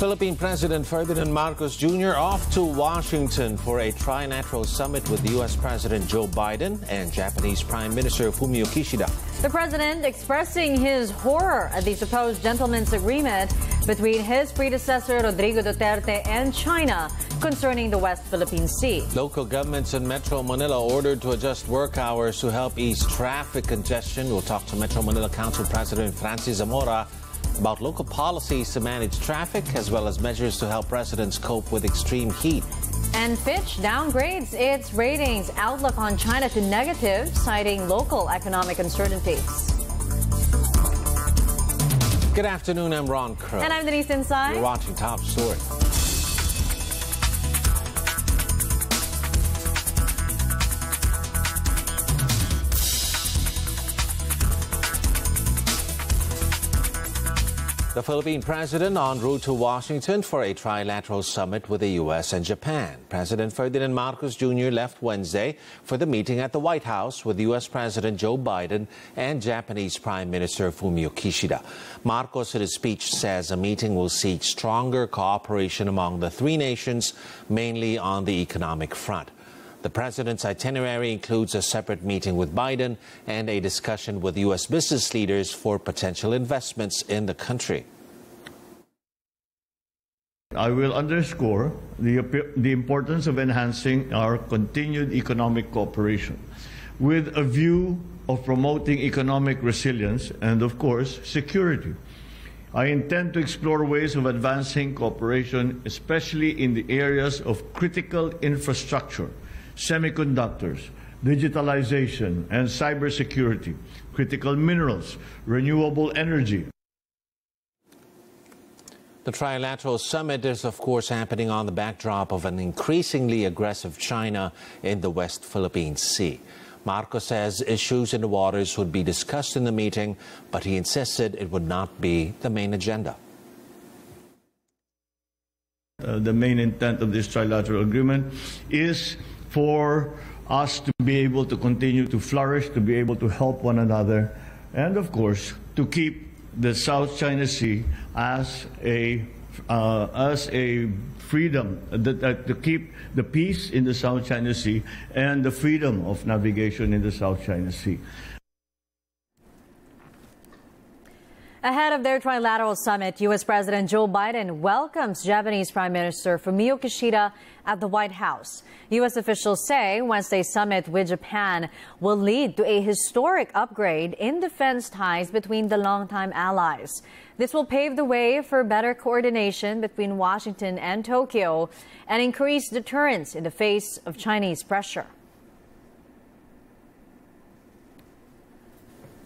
Philippine President Ferdinand Marcos Jr. off to Washington for a trilateral summit with U.S. President Joe Biden and Japanese Prime Minister Fumio Kishida. The president expressing his horror at the supposed gentleman's agreement between his predecessor Rodrigo Duterte and China concerning the West Philippine Sea. Local governments in Metro Manila ordered to adjust work hours to help ease traffic congestion. We'll talk to Metro Manila Council President Francis Zamora about local policies to manage traffic as well as measures to help residents cope with extreme heat. And Fitch downgrades its ratings outlook on China to negative, citing local economic uncertainties. Good afternoon, I'm Ron Crow. And I'm Denise Inside. You're watching Top Story. The Philippine president en route to Washington for a trilateral summit with the U.S. and Japan. President Ferdinand Marcos Jr. left Wednesday for the meeting at the White House with U.S. President Joe Biden and Japanese Prime Minister Fumio Kishida. Marcos, in his speech, says a meeting will seek stronger cooperation among the three nations, mainly on the economic front. The president's itinerary includes a separate meeting with Biden and a discussion with U.S. business leaders for potential investments in the country. I will underscore the importance of enhancing our continued economic cooperation with a view of promoting economic resilience and, of course, security. I intend to explore ways of advancing cooperation, especially in the areas of critical infrastructure, semiconductors, digitalization and cybersecurity, critical minerals, renewable energy. The trilateral summit is, of course, happening on the backdrop of an increasingly aggressive China in the West Philippine Sea. Marcos says issues in the waters would be discussed in the meeting, but he insisted it would not be the main agenda. The main intent of this trilateral agreement is for us to be able to continue to flourish, to be able to help one another, and of course to keep the South China Sea as a freedom, to keep the peace in the South China Sea and the freedom of navigation in the South China Sea. Ahead of their trilateral summit, U.S. President Joe Biden welcomes Japanese Prime Minister Fumio Kishida at the White House. U.S. officials say Wednesday's summit with Japan will lead to a historic upgrade in defense ties between the longtime allies. This will pave the way for better coordination between Washington and Tokyo and increase deterrence in the face of Chinese pressure.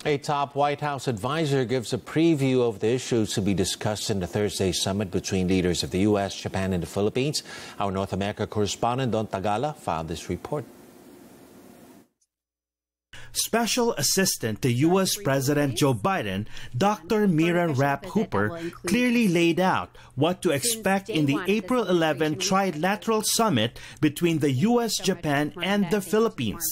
A top White House advisor gives a preview of the issues to be discussed in the Thursday summit between leaders of the U.S., Japan, and the Philippines. Our North America correspondent, Don Tagala, filed this report. Special Assistant to U.S. President Joe Biden, Dr. Mira Rapp Hooper, clearly laid out what to expect in the April 11 trilateral summit between the U.S., Japan, and the Philippines.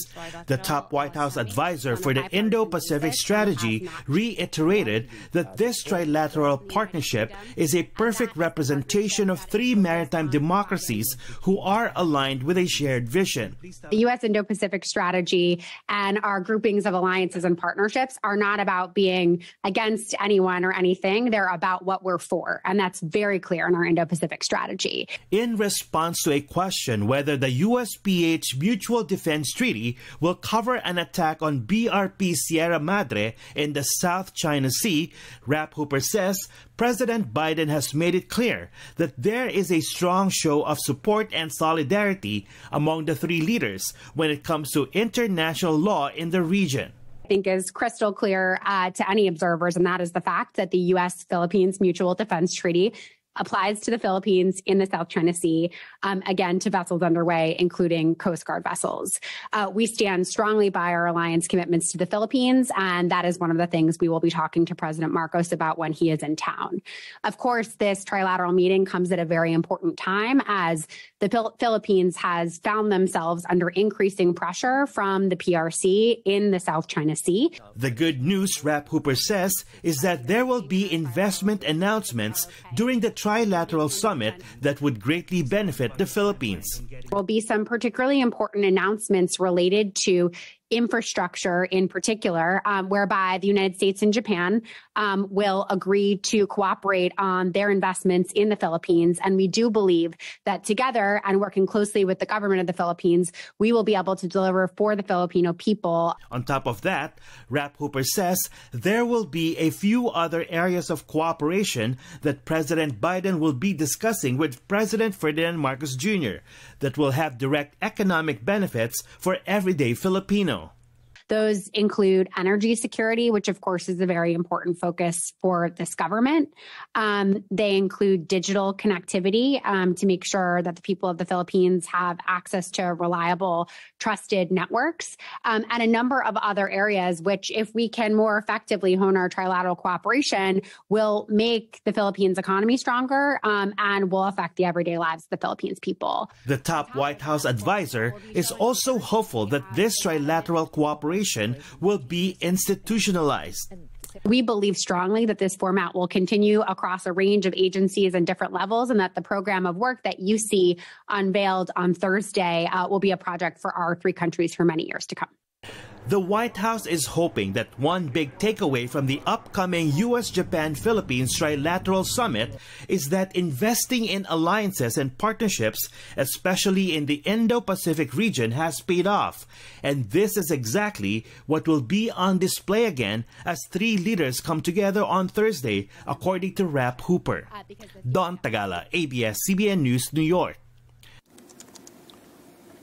The top White House advisor for the Indo-Pacific strategy reiterated that this trilateral partnership is a perfect representation of three maritime democracies who are aligned with a shared vision. The U.S. Indo-Pacific strategy and our groupings of alliances and partnerships are not about being against anyone or anything. They're about what we're for. And that's very clear in our Indo-Pacific strategy. In response to a question whether the USPH Mutual Defense Treaty will cover an attack on BRP Sierra Madre in the South China Sea, Rapp Hooper says President Biden has made it clear that there is a strong show of support and solidarity among the three leaders when it comes to international law in the region. I think is crystal clear to any observers, and that is the fact that the U.S.-Philippines Mutual Defense Treaty applies to the Philippines in the South China Sea, again, to vessels underway, including Coast Guard vessels. We stand strongly by our alliance commitments to the Philippines, and that is one of the things we will be talking to President Marcos about when he is in town. Of course, this trilateral meeting comes at a very important time as the Philippines has found themselves under increasing pressure from the PRC in the South China Sea. The good news, Rapp Hooper says, is that there will be investment announcements during the trilateral summit that would greatly benefit the Philippines. There will be some particularly important announcements related to infrastructure in particular, whereby the United States and Japan will agree to cooperate on their investments in the Philippines. And we do believe that together and working closely with the government of the Philippines, we will be able to deliver for the Filipino people. On top of that, Rapp Hooper says there will be a few other areas of cooperation that President Biden will be discussing with President Ferdinand Marcos Jr. that will have direct economic benefits for everyday Filipino. Those include energy security, which, of course, is a very important focus for this government. They include digital connectivity to make sure that the people of the Philippines have access to reliable, trusted networks, and a number of other areas, which, if we can more effectively hone our trilateral cooperation, will make the Philippines economy stronger and will affect the everyday lives of the Philippines people. The top White House advisor is also hopeful that this trilateral cooperation will be institutionalized. We believe strongly that this format will continue across a range of agencies and different levels, and that the program of work that you see unveiled on Thursday will be a project for our three countries for many years to come. The White House is hoping that one big takeaway from the upcoming U.S.-Japan-Philippines trilateral summit is that investing in alliances and partnerships, especially in the Indo-Pacific region, has paid off. And this is exactly what will be on display again as three leaders come together on Thursday, according to Rapp Hooper. Don Tagala, ABS-CBN News, New York.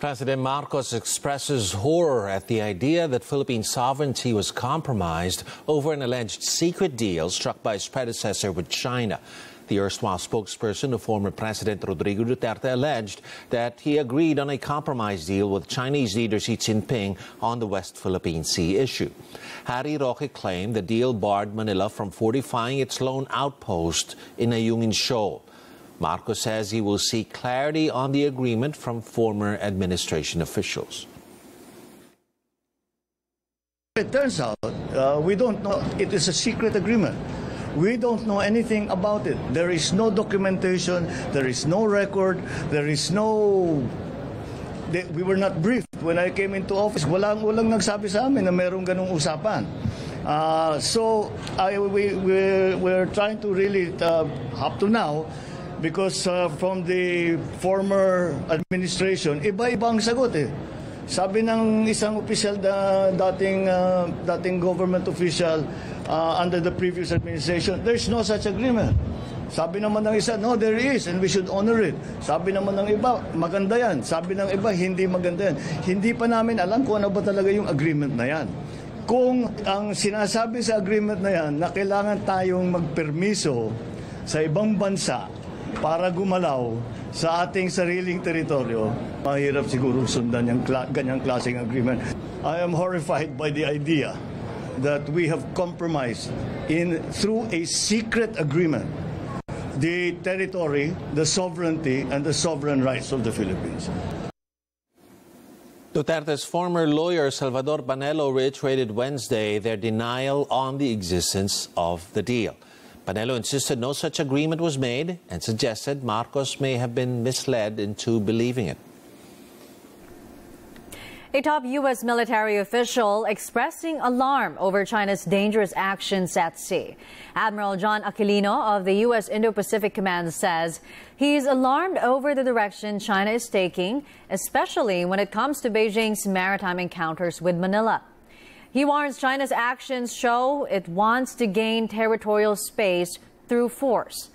President Marcos expresses horror at the idea that Philippine sovereignty was compromised over an alleged secret deal struck by his predecessor with China. The erstwhile spokesperson of former President Rodrigo Duterte alleged that he agreed on a compromise deal with Chinese leader Xi Jinping on the West Philippine Sea issue. Harry Roque claimed the deal barred Manila from fortifying its lone outpost in Ayungin Shoal. Marcos says he will seek clarity on the agreement from former administration officials. It turns out we don't know. It is a secret agreement. We don't know anything about it. There is no documentation. There is no record. There is no... We were not briefed when I came into office. Walang nagsabi sa amin na merong ganung usapan. So we're trying to really, up to now, because from the former administration, iba-ibang sagot eh. Sabi ng isang opisyal na dating government official under the previous administration, there's no such agreement. Sabi naman ng isa, no, there is, and we should honor it. Sabi naman ng iba, maganda yan. Sabi ng iba, hindi maganda yan. Hindi pa namin alam kung ano ba talaga yung agreement na yan. Kung ang sinasabi sa agreement na yan, na kailangan tayong magpermiso sa ibang bansa para gumalaw sa ating sariling teritoryo, mahirap siguro sundan yung ganyang klaseng agreement. I am horrified by the idea that we have compromised through a secret agreement the territory, the sovereignty, and the sovereign rights of the Philippines. Duterte's former lawyer Salvador Panelo reiterated Wednesday their denial on the existence of the deal. Panelo insisted no such agreement was made and suggested Marcos may have been misled into believing it. A top U.S. military official expressing alarm over China's dangerous actions at sea. Admiral John Aquilino of the U.S. Indo-Pacific Command says he's alarmed over the direction China is taking, especially when it comes to Beijing's maritime encounters with Manila. He warns China's actions show it wants to gain territorial space through force.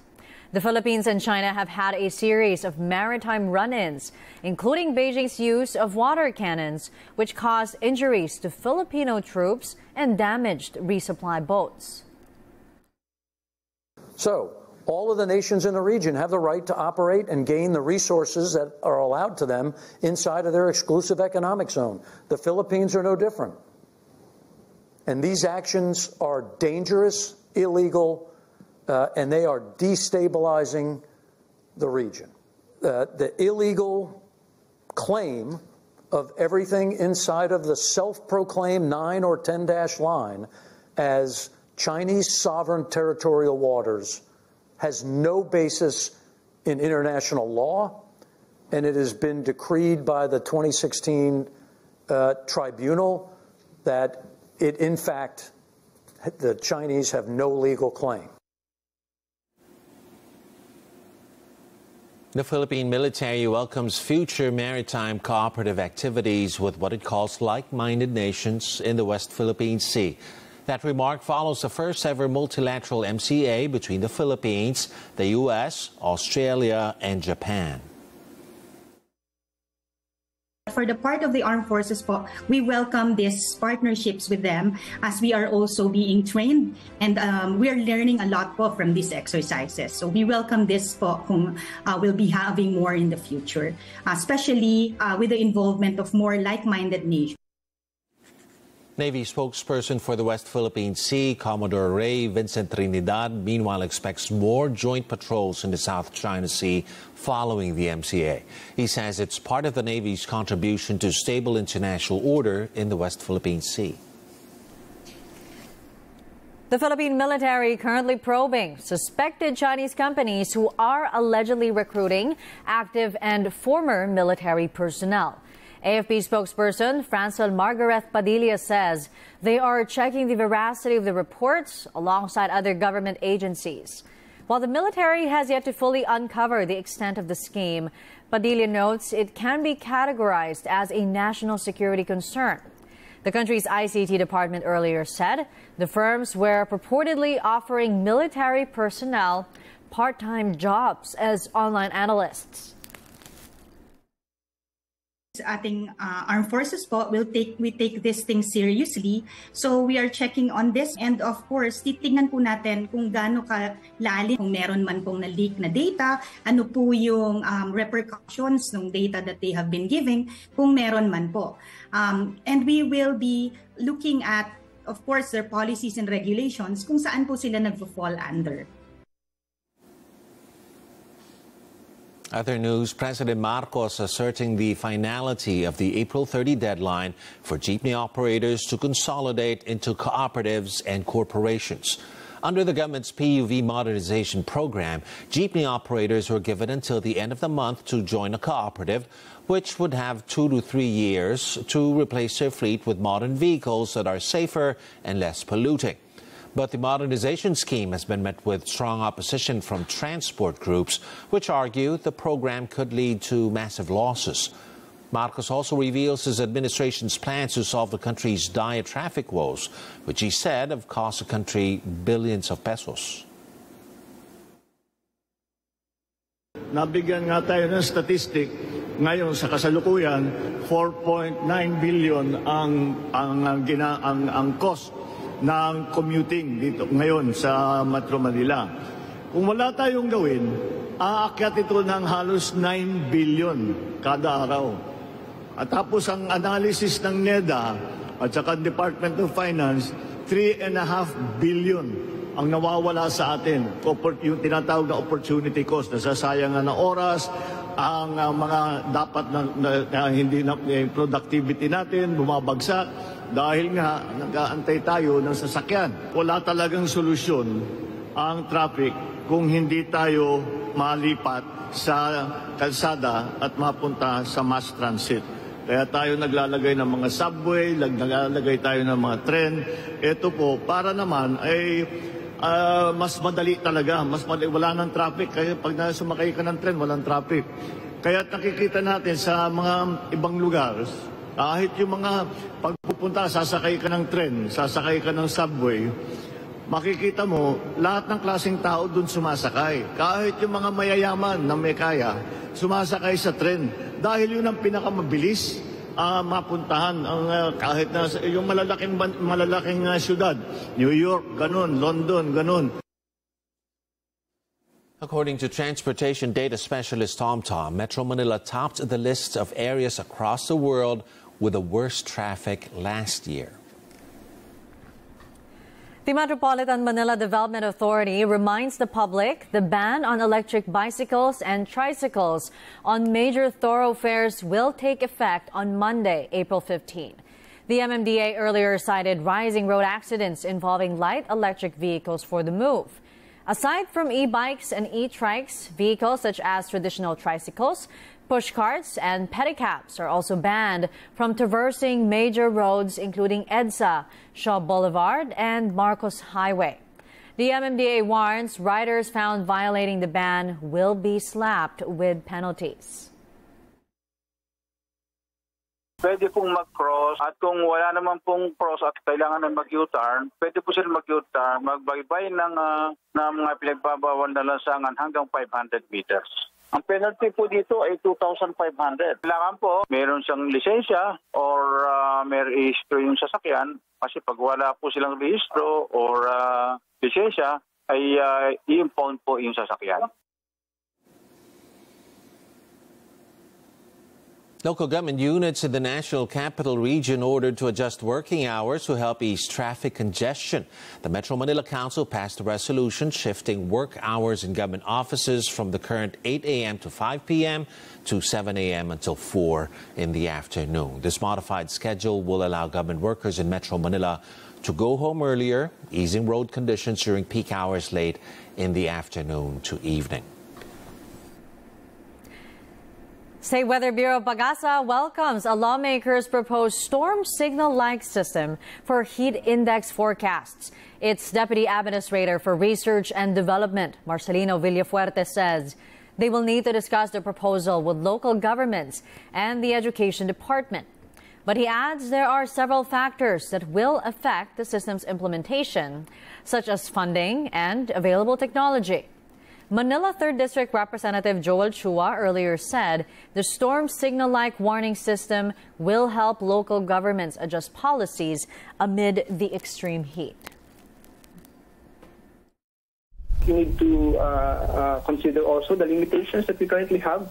The Philippines and China have had a series of maritime run-ins, including Beijing's use of water cannons, which caused injuries to Filipino troops and damaged resupply boats. So, all of the nations in the region have the right to operate and gain the resources that are allowed to them inside of their exclusive economic zone. The Philippines are no different. And these actions are dangerous, illegal, and they are destabilizing the region. The illegal claim of everything inside of the self-proclaimed 9 or 10-dash line as Chinese sovereign territorial waters has no basis in international law, and it has been decreed by the 2016 tribunal that it, in fact, the Chinese have no legal claim. The Philippine military welcomes future maritime cooperative activities with what it calls like-minded nations in the West Philippine Sea. That remark follows the first-ever multilateral MCA between the Philippines, the U.S., Australia, and Japan. For the part of the armed forces, we welcome these partnerships with them as we are also being trained, and we are learning a lot from these exercises. So we welcome this whom we'll be having more in the future, especially with the involvement of more like-minded nations. Navy spokesperson for the West Philippine Sea, Commodore Rey Vincent Trinidad, meanwhile expects more joint patrols in the South China Sea following the MCA. He says it's part of the Navy's contribution to stable international order in the West Philippine Sea. The Philippine military currently probing suspected Chinese companies who are allegedly recruiting active and former military personnel. AFP spokesperson Francel Margaret Padilla says they are checking the veracity of the reports alongside other government agencies. While the military has yet to fully uncover the extent of the scheme, Padilla notes it can be categorized as a national security concern. The country's ICT department earlier said the firms were purportedly offering military personnel part-time jobs as online analysts. Ating armed forces we take this thing seriously, so we are checking on this, and of course titingnan po natin kung gaano kalalim, kung meron man pong na-leak na data, ano po yung repercussions ng data that they have been giving, kung meron man po, and we will be looking at, of course, their policies and regulations kung saan po sila nagfo-fall under. Other news, President Marcos asserting the finality of the April 30 deadline for jeepney operators to consolidate into cooperatives and corporations. Under the government's PUV modernization program, jeepney operators were given until the end of the month to join a cooperative, which would have 2 to 3 years to replace their fleet with modern vehicles that are safer and less polluting. But the modernization scheme has been met with strong opposition from transport groups, which argue the program could lead to massive losses. Marcos also reveals his administration's plans to solve the country's dire traffic woes, which he said have cost the country billions of pesos. Nabigyan nga tayo ng statistic ngayon sa kasalukuyan, 4.9 billion ang cost ng commuting dito ngayon sa Metro Manila. Kung wala tayong gawin, aakyat ito ng halos 9 billion kada araw. At tapos ang analysis ng NEDA at saka Department of Finance, 3.5 billion ang nawawala sa atin. Yung tinatawag na opportunity cost, nasasayangan na oras, ang mga dapat na hindi na productivity natin bumabagsak dahil nga nag-aantay tayo ng sasakyan. Wala talagang solusyon ang traffic kung hindi tayo malipat sa kalsada at mapunta sa mass transit. Kaya tayo naglalagay ng mga subway, naglalagay tayo ng mga tren. Ito po para naman ay mas madali talaga, wala ng traffic. Kaya pag sumakay ka ng tren, walang traffic. Kaya nakikita natin sa mga ibang lugar, kahit yung mga pagpupunta, sasakay ka ng tren, sasakay ka ng subway, makikita mo lahat ng klaseng tao dun sumasakay. Kahit yung mga mayayaman na may kaya, sumasakay sa tren. Dahil yun ang pinakamabilis mapuntahan ang kahit na yung malalaking syudad, New York, ganun, London, ganun. According to transportation data specialist Tom Tom, Metro Manila topped the list of areas across the world with the worst traffic last year. The Metropolitan Manila Development Authority reminds the public the ban on electric bicycles and tricycles on major thoroughfares will take effect on Monday, April 15. The MMDA earlier cited rising road accidents involving light electric vehicles for the move. Aside from e-bikes and e-trikes, vehicles such as traditional tricycles, pushcarts, and pedicabs are also banned from traversing major roads including EDSA, Shaw Boulevard, and Marcos Highway. The MMDA warns riders found violating the ban will be slapped with penalties. Pwede pong mag-cross at kung wala naman pong cross at kailangan ng mag-U-turn, pwede po sila mag-U-turn, magbaybay ng mga pinagbabawal na lansangan hanggang 500 meters. Ang penalty po dito ay 2,500. Kailangan po, meron siyang lisensya or may rehistro yung sasakyan kasi pag wala po silang rehistro or lisensya ay i-impound po yung sasakyan. Local government units in the National Capital Region ordered to adjust working hours to help ease traffic congestion. The Metro Manila Council passed a resolution shifting work hours in government offices from the current 8 a.m. to 5 p.m. to 7 a.m. until 4 in the afternoon. This modified schedule will allow government workers in Metro Manila to go home earlier, easing road conditions during peak hours late in the afternoon to evening. State Weather Bureau Pagasa welcomes a lawmaker's proposed storm signal-like system for heat index forecasts. Its Deputy Administrator for Research and Development, Marcelino Villafuerte, says they will need to discuss the proposal with local governments and the Education Department. But he adds there are several factors that will affect the system's implementation, such as funding and available technology. Manila 3rd District Representative Joel Chua earlier said the storm signal-like warning system will help local governments adjust policies amid the extreme heat. You need to consider also the limitations that we currently have.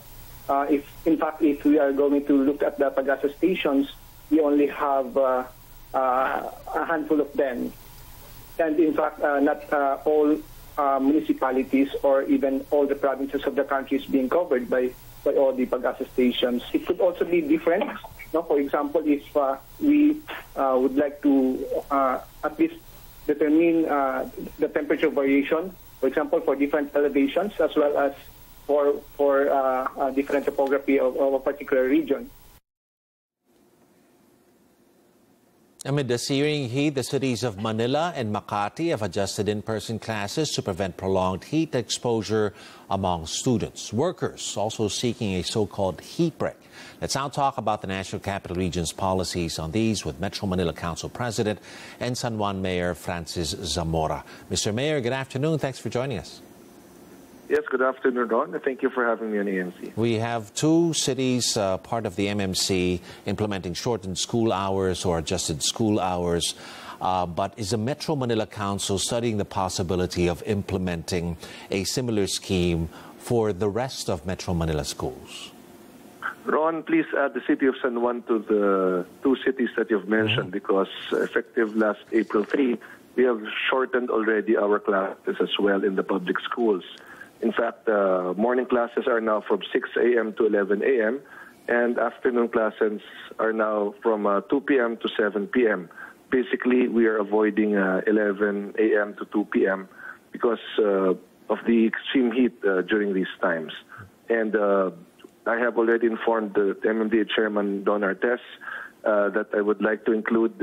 If we are going to look at the Pagasa stations, we only have a handful of them. And in fact, not all municipalities or even all the provinces of the country is being covered by all the Pagasa stations. It could also be different. No? For example, if we would like to at least determine the temperature variation, for example, for different elevations as well as for different topography of a particular region. Amid the searing heat, the cities of Manila and Makati have adjusted in-person classes to prevent prolonged heat exposure among students. Workers also seeking a so-called heat break. Let's now talk about the National Capital Region's policies on these with Metro Manila Council President and San Juan Mayor Francis Zamora. Mr. Mayor, good afternoon. Thanks for joining us. Yes, good afternoon, Ron. Thank you for having me on AMC. We have two cities, part of the MMC, implementing shortened school hours or adjusted school hours. But is the Metro Manila Council studying the possibility of implementing a similar scheme for the rest of Metro Manila schools? Ron, please add the city of San Juan to the two cities that you've mentioned because effective last April 3, we have shortened already our classes as well in the public schools. In fact, morning classes are now from 6 a.m. to 11 a.m. and afternoon classes are now from 2 p.m. to 7 p.m. Basically, we are avoiding 11 a.m. to 2 p.m. because of the extreme heat during these times. And I have already informed the MMDA Chairman Don Artes that I would like to include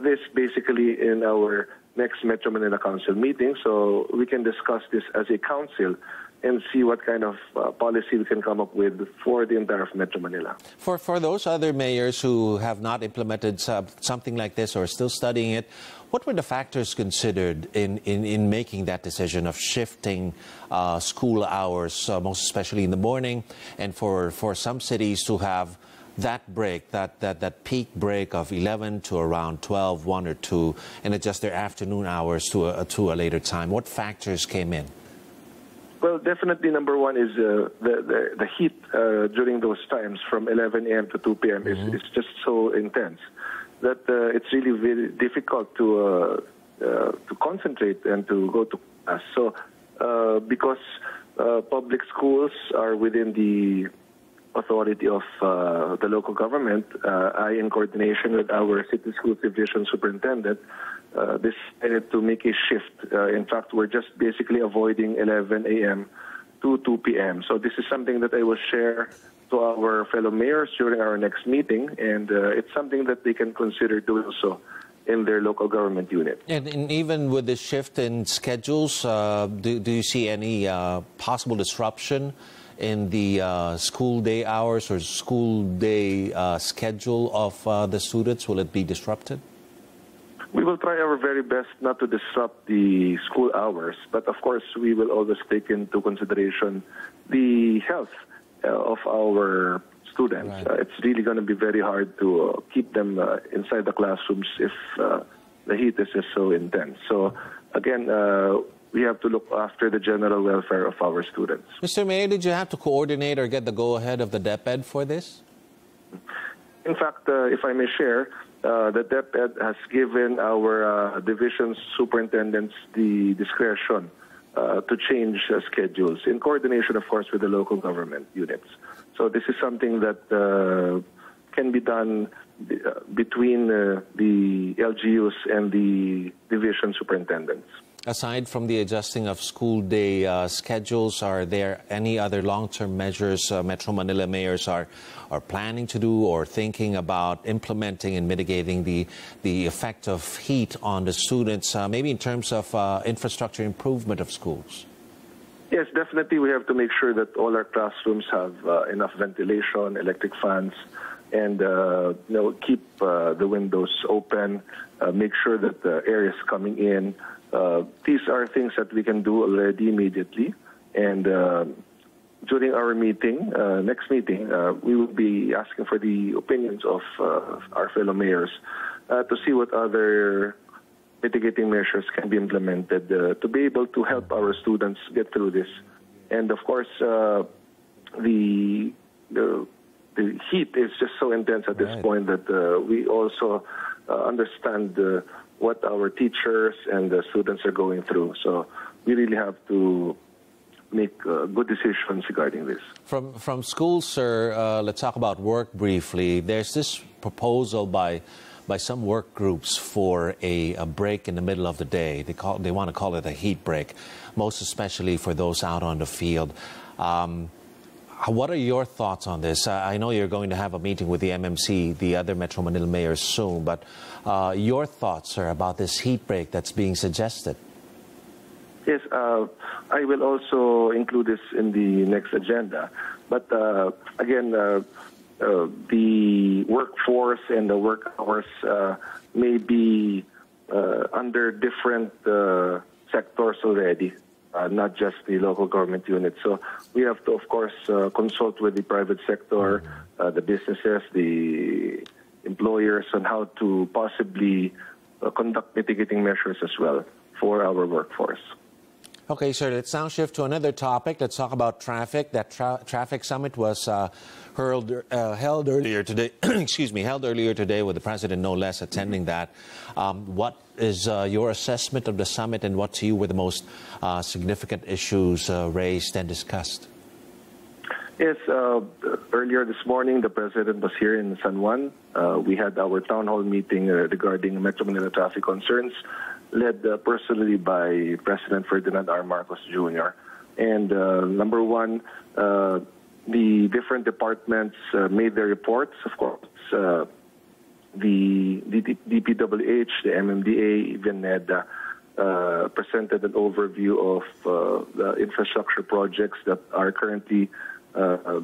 this basically in our next Metro Manila Council meeting, so we can discuss this as a council and see what kind of policy we can come up with for the entire of Metro Manila. For those other mayors who have not implemented something like this or are still studying it, what were the factors considered in making that decision of shifting school hours, most especially in the morning, and for some cities to have that break, that peak break of 11 to around 12, 1 or 2, and adjust their afternoon hours to a later time? What factors came in? Well, definitely number one is the heat during those times from 11 a.m. to 2 p.m. is just so intense that it's really very difficult to concentrate and to go to class. So because public schools are within the authority of the local government, I, in coordination with our City Schools Division Superintendent, decided to make a shift. In fact, we're just basically avoiding 11 a.m. to 2 p.m. So this is something that I will share to our fellow mayors during our next meeting, and it's something that they can consider doing so in their local government unit. And even with the shift in schedules, do you see any possible disruption in the school day hours or school day schedule of the students? Will it be disrupted? We will try our very best not to disrupt the school hours, but of course we will always take into consideration the health of our students. Right. It's really going to be very hard to keep them inside the classrooms if the heat is just so intense. So again, we have to look after the general welfare of our students. Mr. Mayor, did you have to coordinate or get the go-ahead of the DepEd for this? In fact, if I may share, the DepEd has given our division superintendents the discretion to change schedules in coordination, of course, with the local government units. So this is something that can be done between the LGUs and the division superintendents. Aside from the adjusting of school day schedules, are there any other long-term measures Metro Manila mayors are planning to do or thinking about implementing and mitigating the effect of heat on the students, maybe in terms of infrastructure improvement of schools? Yes, definitely we have to make sure that all our classrooms have enough ventilation, electric fans, and you know, keep the windows open, make sure that the air is coming in. These are things that we can do already immediately, and during our meeting, next meeting, we will be asking for the opinions of our fellow mayors to see what other mitigating measures can be implemented to be able to help our students get through this. And of course, the heat is just so intense at this point that we also understand what our teachers and the students are going through. So we really have to make good decisions regarding this. From school, sir, let's talk about work briefly. There's this proposal by some work groups for a break in the middle of the day. They want to call it a heat break, most especially for those out on the field. What are your thoughts on this? I know you're going to have a meeting with the MMC, the other Metro Manila mayors, soon, but your thoughts, sir, about this heat break that's being suggested? Yes, I will also include this in the next agenda. But again, the workforce and the work hours may be under different sectors already. Not just the local government unit. So we have to, of course, consult with the private sector, the businesses, the employers, on how to possibly conduct mitigating measures as well for our workforce. Okay, sir, let's now shift to another topic. Let's talk about traffic. That traffic summit was held earlier today. Excuse me, held earlier today with the president, no less, attending that. What is your assessment of the summit, and what to you were the most significant issues raised and discussed? Yes, earlier this morning, the president was here in San Juan. We had our town hall meeting regarding Metro Manila traffic concerns, led personally by President Ferdinand R. Marcos Jr. And number one, the different departments made their reports, of course, the DPWH, the MMDA, even NEDA, presented an overview of the infrastructure projects that are currently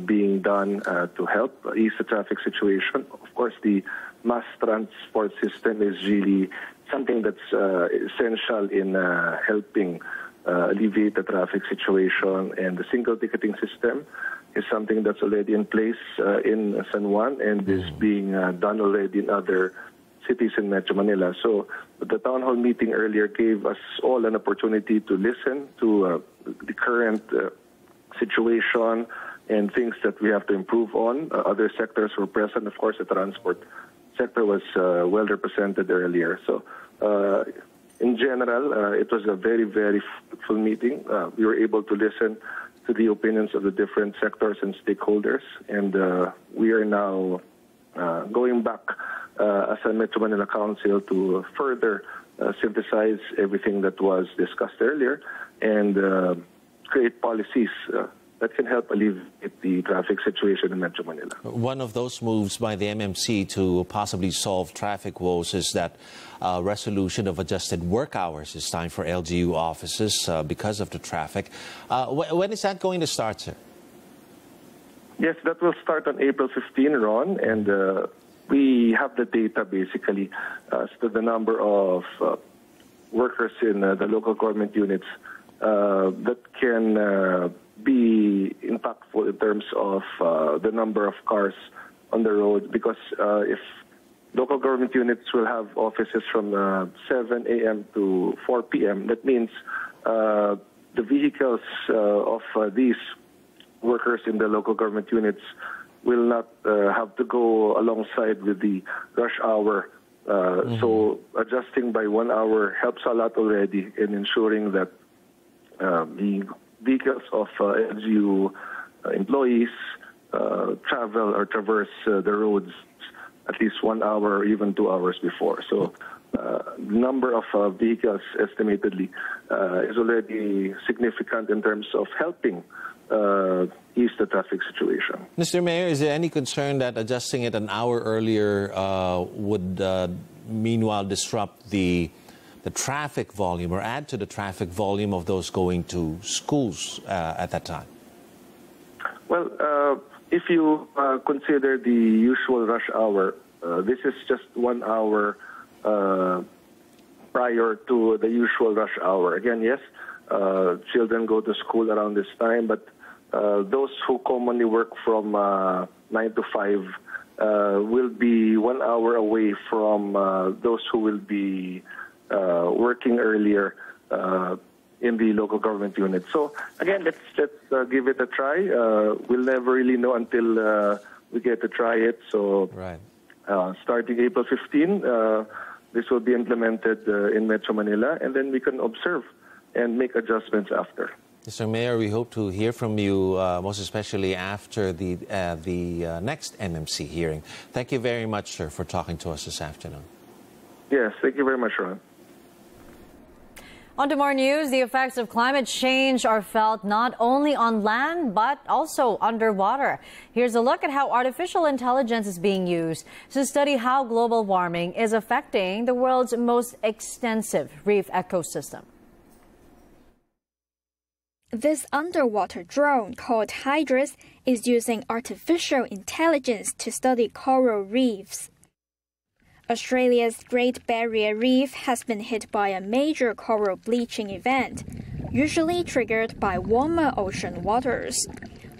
being done to help ease the traffic situation. Of course, the mass transport system is really something that's essential in helping alleviate the traffic situation, and the single ticketing system is something that's already in place in San Juan and is being done already in other cities in Metro Manila. So the town hall meeting earlier gave us all an opportunity to listen to the current situation and things that we have to improve on. Other sectors were present. Of course, the transport sector was well represented earlier. So in general, it was a very, very fruitful meeting. We were able to listen to the opinions of the different sectors and stakeholders, and we are now going back as a Metro Manila Council to further synthesize everything that was discussed earlier and create policies that can help alleviate the traffic situation in Metro Manila. One of those moves by the MMC to possibly solve traffic woes is that resolution of adjusted work hours this time for LGU offices because of the traffic. When is that going to start, sir? Yes, that will start on April 15, Ron, and we have the data basically as to the number of workers in the local government units that can be impactful in terms of the number of cars on the road, because if local government units will have offices from 7 a.m. to 4 p.m., that means the vehicles of these workers in the local government units will not have to go alongside with the rush hour. So adjusting by 1 hour helps a lot already in ensuring that the vehicles of LGU employees travel or traverse the roads at least 1 hour or even 2 hours before. So the number of vehicles estimatedly is already significant in terms of helping ease the traffic situation. Mr. Mayor, is there any concern that adjusting it an hour earlier would meanwhile disrupt the traffic volume or add to the traffic volume of those going to schools at that time? Well, if you consider the usual rush hour, this is just 1 hour prior to the usual rush hour. Again, yes, children go to school around this time, but those who commonly work from 9 to 5 will be 1 hour away from those who will be working earlier in the local government unit. So again, let's give it a try. We'll never really know until we get to try it. So right. Starting April 15, this will be implemented in Metro Manila, and then we can observe and make adjustments after. Mr. Mayor, we hope to hear from you, most especially after the next MMC hearing. Thank you very much, sir, for talking to us this afternoon. Yes, thank you very much, Ron. On to more news. The effects of climate change are felt not only on land, but also underwater. Here's a look at how artificial intelligence is being used to study how global warming is affecting the world's most extensive reef ecosystem. This underwater drone called Hydrus is using artificial intelligence to study coral reefs. Australia's Great Barrier Reef has been hit by a major coral bleaching event, usually triggered by warmer ocean waters.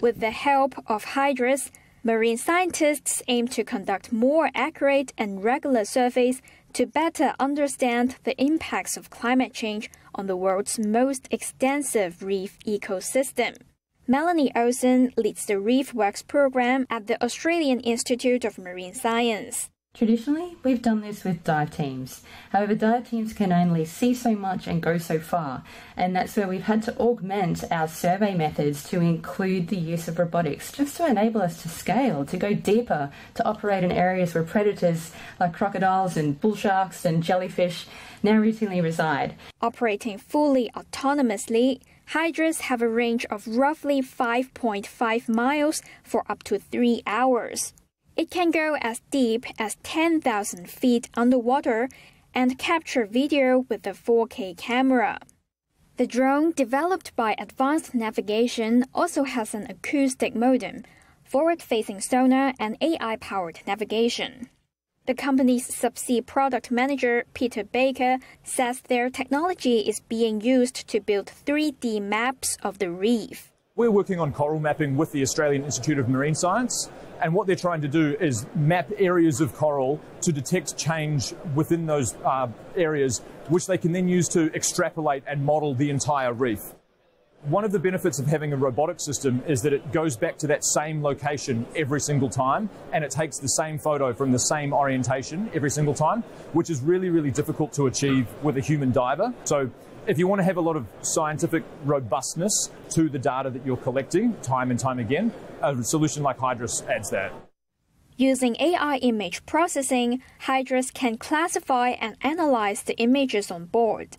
With the help of Hydrus, marine scientists aim to conduct more accurate and regular surveys to better understand the impacts of climate change on the world's most extensive reef ecosystem. Melanie Olsen leads the ReefWorks program at the Australian Institute of Marine Science. Traditionally, we've done this with dive teams. However, dive teams can only see so much and go so far, and that's where we've had to augment our survey methods to include the use of robotics, just to enable us to scale, to go deeper, to operate in areas where predators like crocodiles and bull sharks and jellyfish now routinely reside. Operating fully autonomously, Hydras have a range of roughly 5.5 miles for up to 3 hours. It can go as deep as 10,000 feet underwater and capture video with a 4K camera. The drone, developed by Advanced Navigation, also has an acoustic modem, forward-facing sonar, and AI-powered navigation. The company's subsea product manager, Peter Baker, says their technology is being used to build 3D maps of the reef. We're working on coral mapping with the Australian Institute of Marine Science, and what they're trying to do is map areas of coral to detect change within those areas, which they can then use to extrapolate and model the entire reef. One of the benefits of having a robotic system is that it goes back to that same location every single time, and it takes the same photo from the same orientation every single time, which is really, really difficult to achieve with a human diver. So, if you want to have a lot of scientific robustness to the data that you're collecting time and time again, a solution like Hydrus adds that. Using AI image processing, Hydrus can classify and analyze the images on board.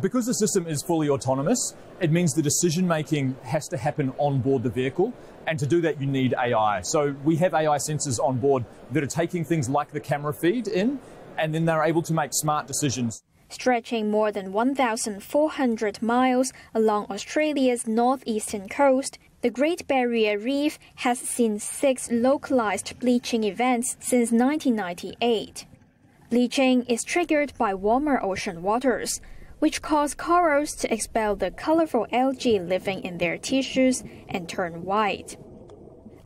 Because the system is fully autonomous, it means the decision-making has to happen on board the vehicle, and to do that you need AI. So we have AI sensors on board that are taking things like the camera feed in, and then they're able to make smart decisions. Stretching more than 1,400 miles along Australia's northeastern coast, the Great Barrier Reef has seen 6 localized bleaching events since 1998. Bleaching is triggered by warmer ocean waters, which cause corals to expel the colorful algae living in their tissues and turn white.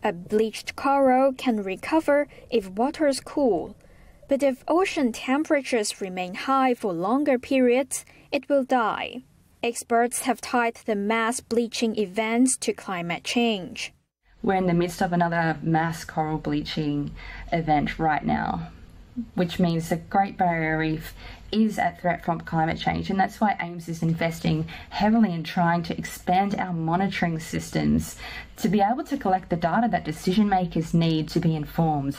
A bleached coral can recover if waters cool, but if ocean temperatures remain high for longer periods, it will die. Experts have tied the mass bleaching events to climate change. We're in the midst of another mass coral bleaching event right now, which means the Great Barrier Reef is at threat from climate change, and that's why AIMS is investing heavily in trying to expand our monitoring systems to be able to collect the data that decision makers need to be informed.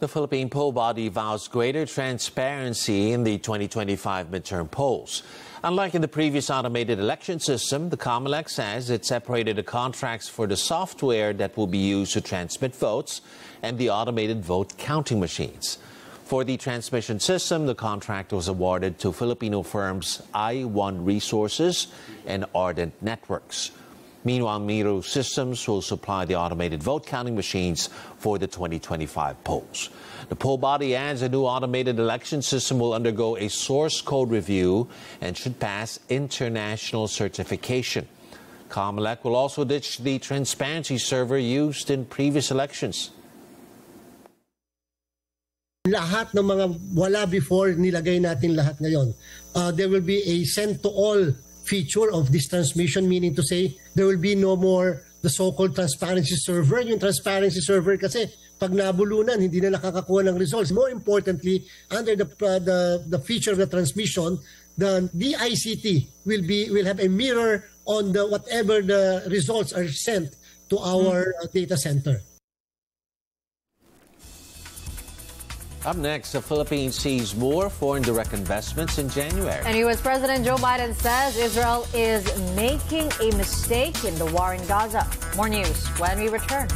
The Philippine poll body vows greater transparency in the 2025 midterm polls. Unlike in the previous automated election system, the COMELEC says it separated the contracts for the software that will be used to transmit votes and the automated vote counting machines. For the transmission system, the contract was awarded to Filipino firms I1 Resources and Ardent Networks. Meanwhile, Miro Systems will supply the automated vote counting machines for the 2025 polls. The poll body adds a new automated election system will undergo a source code review and should pass international certification. COMELEC will also ditch the transparency server used in previous elections. Lahat ng mga wala before, nilagay natin lahat ngayon. There will be a send to all feature of this transmission, meaning to say there will be no more the so-called transparency server. Yung transparency server kasi pag nabulunan, hindi na nakakakuha ng results. More importantly, under the feature of the transmission, the DICT will have a mirror on the whatever the results are sent to our data center. Up next, the Philippines sees more foreign direct investments in January. And U.S. President Joe Biden says Israel is making a mistake in the war in Gaza. More news when we return.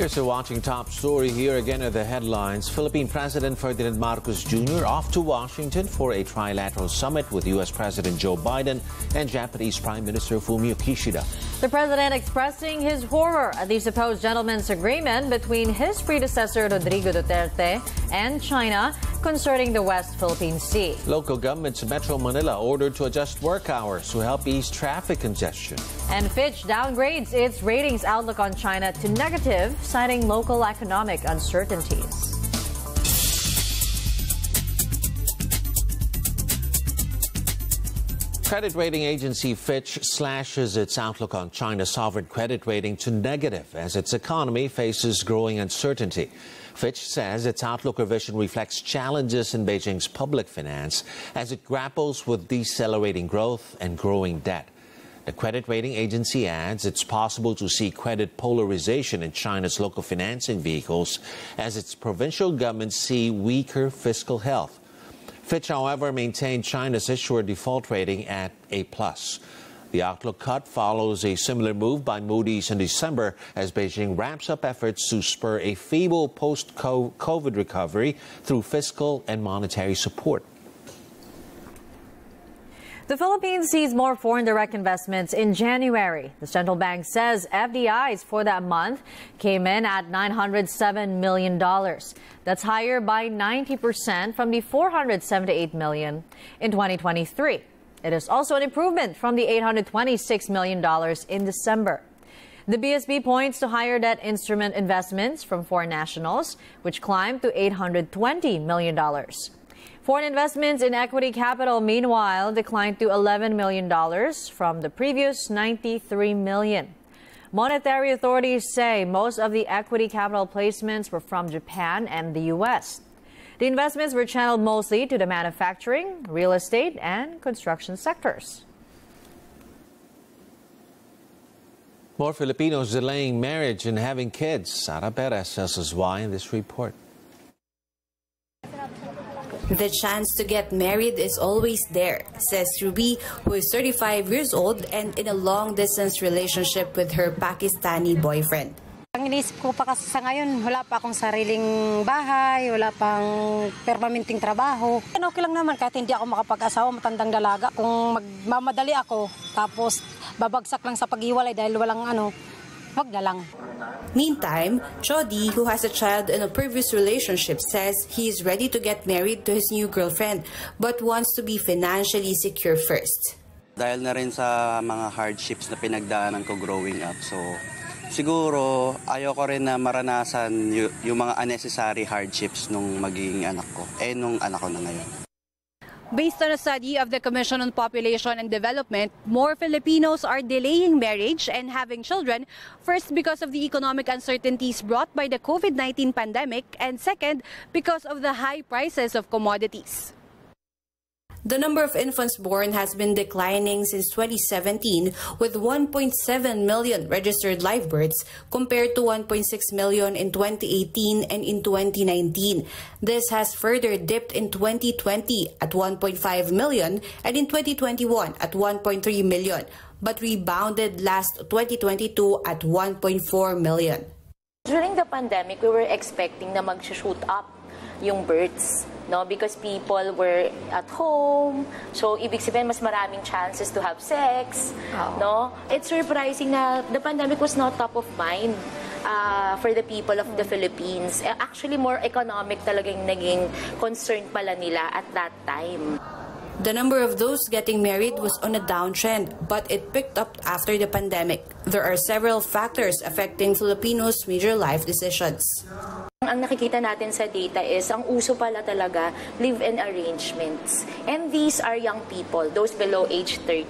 Here's a watching top story. Here again are the headlines. Philippine President Ferdinand Marcos Jr. off to Washington for a trilateral summit with U.S. President Joe Biden and Japanese Prime Minister Fumio Kishida. The president expressing his horror at the supposed gentleman's agreement between his predecessor Rodrigo Duterte and China concerning the West Philippine Sea. Local governments in Metro Manila ordered to adjust work hours to help ease traffic congestion. And Fitch downgrades its ratings outlook on China to negative, citing local economic uncertainties. Credit rating agency Fitch slashes its outlook on China's sovereign credit rating to negative as its economy faces growing uncertainty. Fitch says its outlook revision reflects challenges in Beijing's public finance as it grapples with decelerating growth and growing debt. The credit rating agency adds it's possible to see credit polarization in China's local financing vehicles as its provincial governments see weaker fiscal health. Fitch, however, maintained China's issuer default rating at A+. The outlook cut follows a similar move by Moody's in December as Beijing ramps up efforts to spur a feeble post-COVID recovery through fiscal and monetary support. The Philippines sees more foreign direct investments in January. The central bank says FDIs for that month came in at $907 million. That's higher by 90% from the $478 million in 2023. It is also an improvement from the $826 million in December. The BSP points to higher debt instrument investments from foreign nationals, which climbed to $820 million. Foreign investments in equity capital, meanwhile, declined to $11 million from the previous $93 million. Monetary authorities say most of the equity capital placements were from Japan and the U.S. The investments were channeled mostly to the manufacturing, real estate, and construction sectors. More Filipinos delaying marriage and having kids. Sara Perez tells us why in this report. The chance to get married is always there, says Ruby, who is 35 years old and in a long-distance relationship with her Pakistani boyfriend. Ang iniisip ko pa kasi sa ngayon, wala pa akong sariling bahay, wala pang permanenteng trabaho. Okay lang naman kahit hindi ako makapag-asawa, matandang dalaga. Kung magmamadali ako, tapos babagsak lang sa paghiwalay dahil walang ano, wag na lang. Meantime, Jody, who has a child in a previous relationship, says he is ready to get married to his new girlfriend but wants to be financially secure first. Dahil na rin sa mga hardships na pinagdaanan ko growing up, so siguro ayoko rin na maranasan yung mga unnecessary hardships nung magiging anak ko, nung anak ko na ngayon. Based on a study of the Commission on Population and Development, more Filipinos are delaying marriage and having children, first because of the economic uncertainties brought by the COVID-19 pandemic, and second, because of the high prices of commodities. The number of infants born has been declining since 2017, with 1.7 million registered live births compared to 1.6 million in 2018 and in 2019. This has further dipped in 2020 at 1.5 million and in 2021 at 1.3 million, but rebounded last 2022 at 1.4 million. During the pandemic, we were expecting na mag-shoot up yung births, no, because people were at home, so ibig sabihin mas maraming chances to have sex. Oh. No, it's surprising na the pandemic was not top of mind for the people of the Philippines. Actually, more economic talagang naging concern pala nila at that time. The number of those getting married was on a downtrend, but it picked up after the pandemic. There are several factors affecting Filipinos' major life decisions. Ang nakikita natin sa data is ang uso pala talaga live-in arrangements. And these are young people, those below age 30,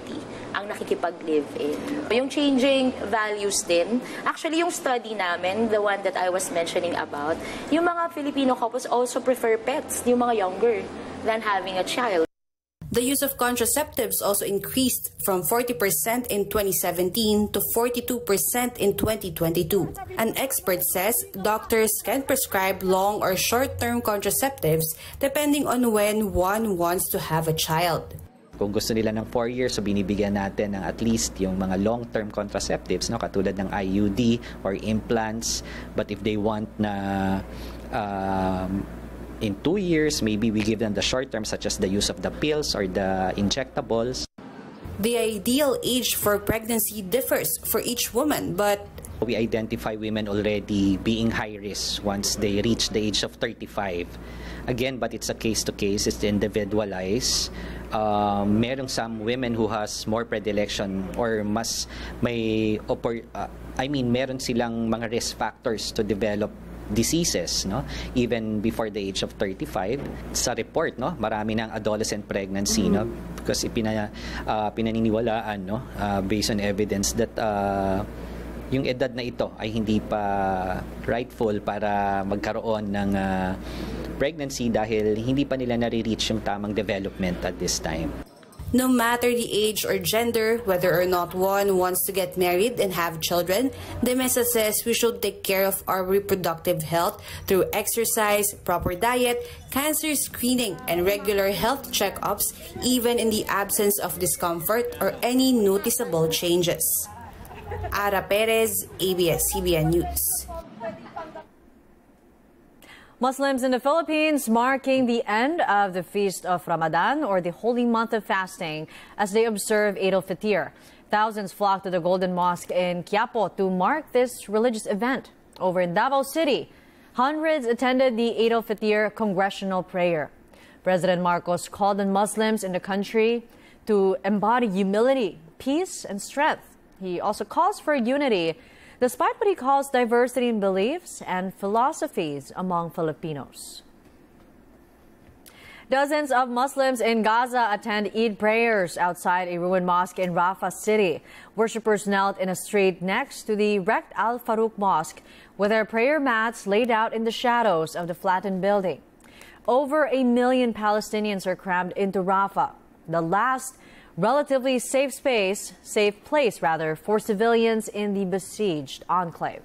ang nakikipag-live-in. Yung changing values din, actually yung study namin, the one that I was mentioning about, yung mga Filipino couples also prefer pets, yung mga younger than having a child. The use of contraceptives also increased from 40% in 2017 to 42% in 2022. An expert says doctors can prescribe long or short-term contraceptives depending on when one wants to have a child. Kung gusto nila ng 4 years, so binibigyan natin ng at least yung mga long-term contraceptives, no, katulad ng IUD or implants. But if they want na in 2 years, maybe we give them the short term, such as the use of the pills or the injectables. The ideal age for pregnancy differs for each woman, but we identify women already being high risk once they reach the age of 35. Again, but it's a case-to-case, it's individualized. Merong some women who has more predilection or mas may, meron silang mga risk factors to develop diseases, no, even before the age of 35. Sa report, no, marami ng adolescent pregnancy, no, because pinaniniwalaan, no, based on evidence that yung edad na ito ay hindi pa rightful para magkaroon ng pregnancy dahil hindi pa nila nare-reach yung tamang development at this time. No matter the age or gender, whether or not one wants to get married and have children, the Mesa says we should take care of our reproductive health through exercise, proper diet, cancer screening, and regular health checkups, even in the absence of discomfort or any noticeable changes. Ara Perez, ABS-CBN News. Muslims in the Philippines marking the end of the Feast of Ramadan, or the holy month of fasting, as they observe Eid al-Fitr. Thousands flocked to the Golden Mosque in Quiapo to mark this religious event. Over in Davao City, hundreds attended the Eid al-Fitr congressional prayer. President Marcos called on Muslims in the country to embody humility, peace, and strength. He also calls for unity, despite what he calls diversity in beliefs and philosophies among Filipinos. Dozens of Muslims in Gaza attend Eid prayers outside a ruined mosque in Rafah City. Worshippers knelt in a street next to the wrecked Al-Farouk Mosque, with their prayer mats laid out in the shadows of the flattened building. Over 1 million Palestinians are crammed into Rafah, the last relatively safe place for civilians in the besieged enclave.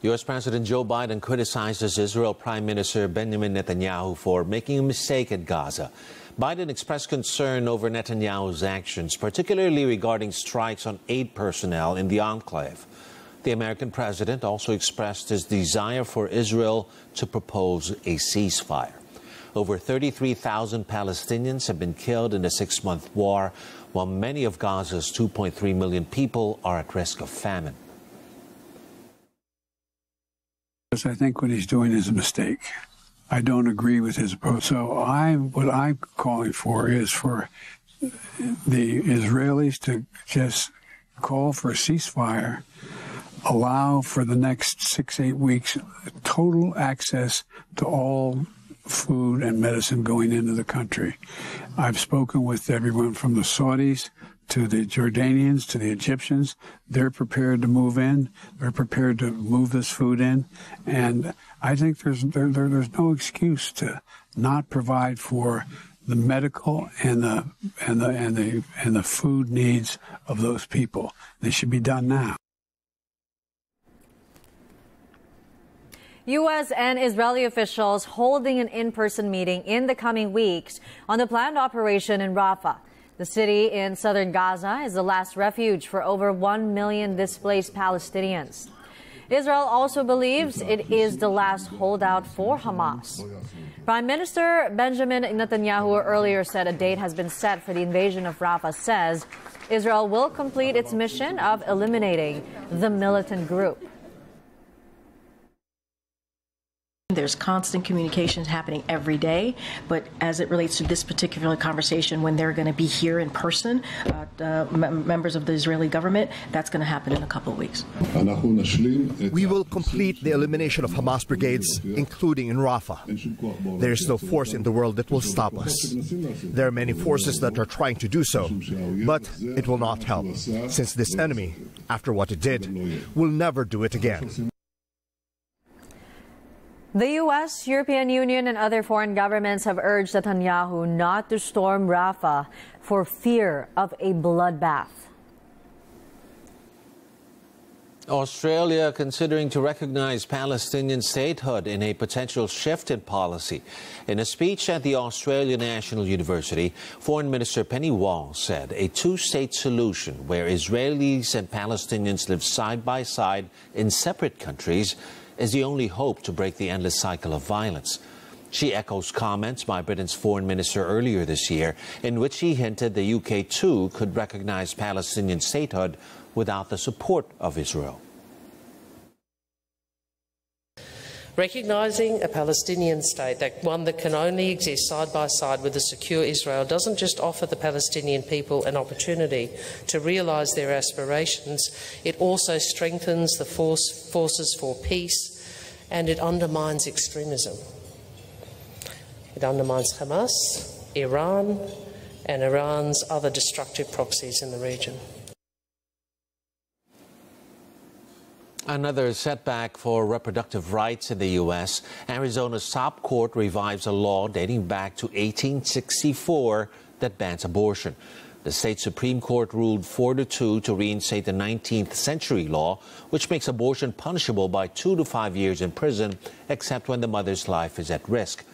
U.S. President Joe Biden criticizes Israel Prime Minister Benjamin Netanyahu for making a mistake at Gaza. Biden expressed concern over Netanyahu's actions, particularly regarding strikes on aid personnel in the enclave. The American president also expressed his desire for Israel to propose a ceasefire. Over 33,000 Palestinians have been killed in a 6-month war, while many of Gaza's 2.3 million people are at risk of famine. I think what he's doing is a mistake. I don't agree with his approach. So what I'm calling for is for the Israelis to just call for a ceasefire, allow for the next 6 to 8 weeks total access to all food and medicine going into the country. I've spoken with everyone from the Saudis to the Jordanians to the Egyptians. They're prepared to move in. They're prepared to move this food in. And I think there's no excuse to not provide for the medical and the food needs of those people. They should be done now. U.S. and Israeli officials holding an in-person meeting in the coming weeks on the planned operation in Rafah. The city in southern Gaza is the last refuge for over 1 million displaced Palestinians. Israel also believes it is the last holdout for Hamas. Prime Minister Benjamin Netanyahu earlier said a date has been set for the invasion of Rafah, says Israel will complete its mission of eliminating the militant group. There's constant communications happening every day, but as it relates to this particular conversation, when they're going to be here in person, members of the Israeli government, that's going to happen in a couple of weeks. We will complete the elimination of Hamas brigades, including in Rafah. There is no force in the world that will stop us. There are many forces that are trying to do so, but it will not help, since this enemy, after what it did, will never do it again. The U.S., European Union, and other foreign governments have urged Netanyahu not to storm Rafah for fear of a bloodbath. Australia considering to recognize Palestinian statehood in a potential shift in policy. In a speech at the Australian National University, Foreign Minister Penny Wong said a two-state solution where Israelis and Palestinians live side by side in separate countries is the only hope to break the endless cycle of violence. She echoes comments by Britain's foreign minister earlier this year, in which she hinted the UK too could recognize Palestinian statehood without the support of Israel. Recognising a Palestinian state, that one that can only exist side by side with a secure Israel, doesn't just offer the Palestinian people an opportunity to realise their aspirations, it also strengthens the forces for peace, and it undermines extremism. It undermines Hamas, Iran, and Iran's other destructive proxies in the region. Another setback for reproductive rights in the U.S. Arizona's top court revives a law dating back to 1864 that bans abortion. The state Supreme Court ruled 4-2 to reinstate the 19th century law, which makes abortion punishable by 2 to 5 years in prison, except when the mother's life is at risk.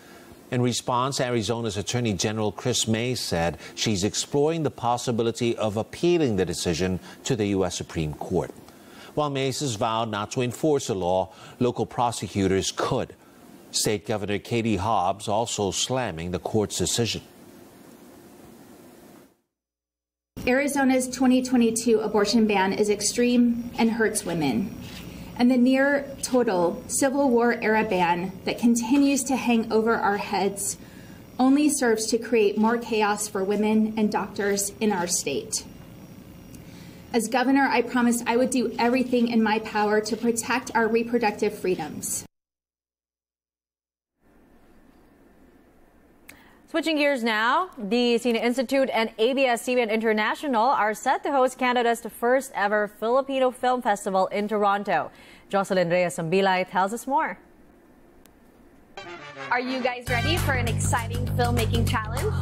In response, Arizona's Attorney General Chris May said she's exploring the possibility of appealing the decision to the U.S. Supreme Court. While Mace has vowed not to enforce the law, local prosecutors could. State Governor Katie Hobbs also slamming the court's decision. Arizona's 2022 abortion ban is extreme and hurts women. And the near-total Civil War-era ban that continues to hang over our heads only serves to create more chaos for women and doctors in our state. As governor, I promised I would do everything in my power to protect our reproductive freedoms. Switching gears now, the Cine Institute and ABS-CBN International are set to host Canada's first ever Filipino Film Festival in Toronto. Jocelyn Reyes-Ambilay tells us more. Are you guys ready for an exciting filmmaking challenge?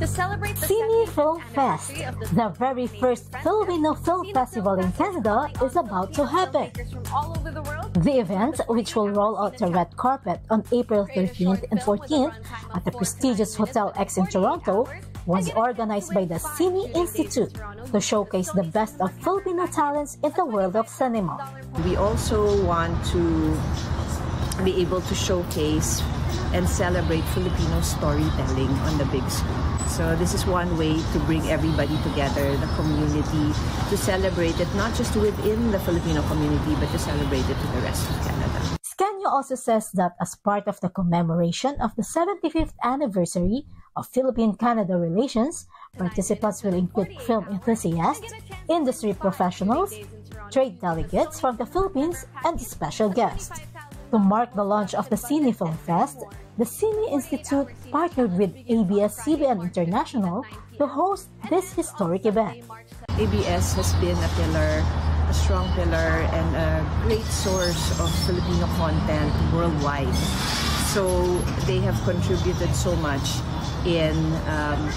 To celebrate the CineFilmFest, the very first Filipino Film Festival in Canada, is about to happen. The event, which will roll out the red carpet on April 13th and 14th at the prestigious Hotel X in Toronto, was organized by the Cine Institute to showcase the best of Filipino talents in the world of cinema. We also want to be able to showcase and celebrate Filipino storytelling on the big screen. So this is one way to bring everybody together, the community, to celebrate it, not just within the Filipino community, but to celebrate it to the rest of Canada. Scanio also says that as part of the commemoration of the 75th anniversary of Philippine-Canada relations, participants will include film enthusiasts, industry professionals, trade delegates from the Philippines, and special guests. To mark the launch of the CineFilmFest, the Cine Institute partnered with ABS-CBN International to host this historic event. ABS has been a pillar, a strong pillar, and a great source of Filipino content worldwide. So they have contributed so much in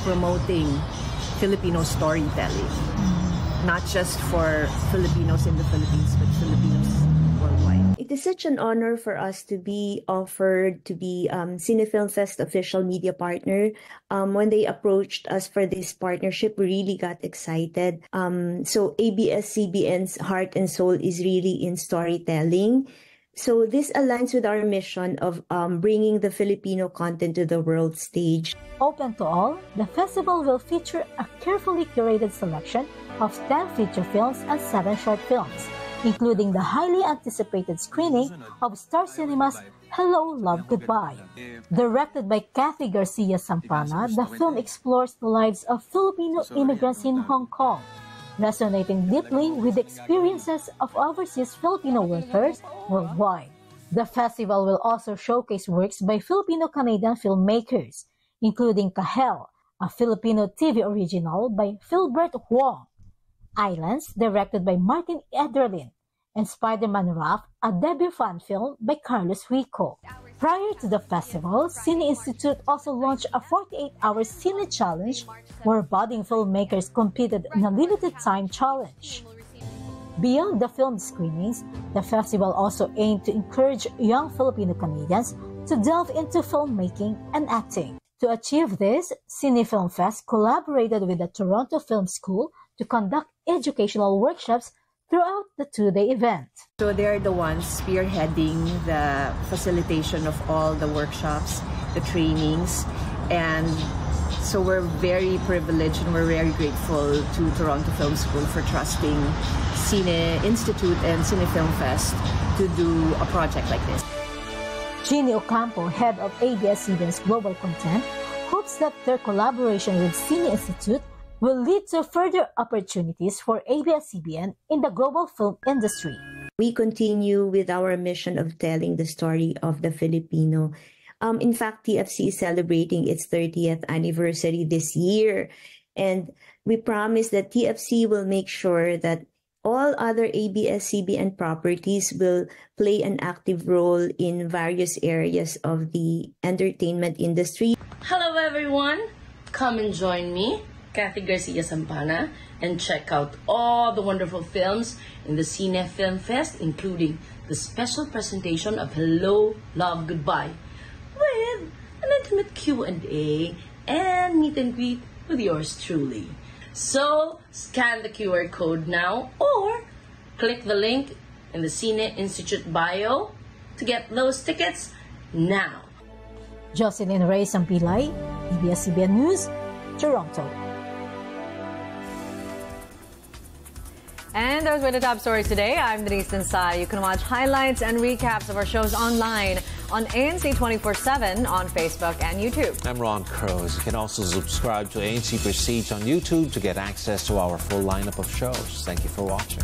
promoting Filipino storytelling, not just for Filipinos in the Philippines, but Filipinos worldwide. It is such an honor for us to be offered to be CineFilmFest official media partner. When they approached us for this partnership, we really got excited. So ABS-CBN's heart and soul is really in storytelling. So this aligns with our mission of bringing the Filipino content to the world stage. Open to all, the festival will feature a carefully curated selection of 10 feature films and 7 short films, including the highly anticipated screening of Star Cinema's Hello, Love, Goodbye. Directed by Kathy Garcia-Sampana, the film explores the lives of Filipino immigrants in Hong Kong, resonating deeply with the experiences of overseas Filipino workers worldwide. The festival will also showcase works by Filipino-Canadian filmmakers, including Kahel, a Filipino TV original by Philbert Huang, Islands, directed by Martin Ederlin, and Spider-Man Raff, a debut fan film by Carlos Rico. Prior to the festival, Cine Institute also launched a 48-hour Cine Challenge where budding filmmakers competed in a limited-time challenge. Beyond the film screenings, the festival also aimed to encourage young Filipino-Canadians to delve into filmmaking and acting. To achieve this, CineFilmFest collaborated with the Toronto Film School to conduct educational workshops throughout the 2-day event. So they're the ones spearheading the facilitation of all the workshops, the trainings, and so we're very privileged and we're very grateful to Toronto Film School for trusting Cine Institute and CineFilmFest to do a project like this. Ginny Ocampo, head of ABS-CBN's Global Content, hopes that their collaboration with Cine Institute will lead to further opportunities for ABS-CBN in the global film industry. We continue with our mission of telling the story of the Filipino. In fact, TFC is celebrating its 30th anniversary this year. And we promise that TFC will make sure that all other ABS-CBN properties will play an active role in various areas of the entertainment industry. Hello everyone! Come and join me, Kathy Garcia-Sampana, and check out all the wonderful films in the CineFilmFest, including the special presentation of Hello, Love, Goodbye, with an intimate Q&A and meet and greet with yours truly. So, scan the QR code now or click the link in the Cine Institute bio to get those tickets now. Jocelyn Reyes-Ambilay, ABS-CBN News, Toronto. And those were the top stories today. I'm Denise Tensai. You can watch highlights and recaps of our shows online on ANC 24/7 on Facebook and YouTube. I'm Ron Crows. You can also subscribe to ANC Prestige on YouTube to get access to our full lineup of shows. Thank you for watching.